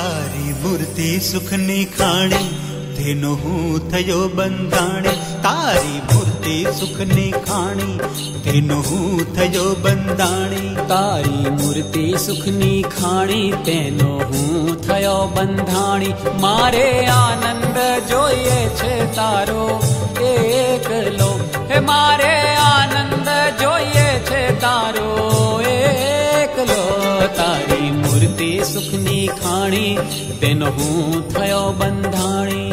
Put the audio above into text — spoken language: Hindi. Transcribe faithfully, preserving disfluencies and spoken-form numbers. तारी मूर्ति सुखनी खाणी तेनो हूँ थयो बंधाणी। तारी मूर्ति सुखनी खाणी तेनो हूँ थयो बंधाणी। तारी मूर्ति सुखनी खाणी तेनो हूँ थयो बंधाणी। मारे आनंद जोइए छे तारो एकलो, हे मारे आनंद जोइए छे तारो एकलो। तारी मूर्ति सुखनी खाणी तेनो हूँ थयो बंधाणी।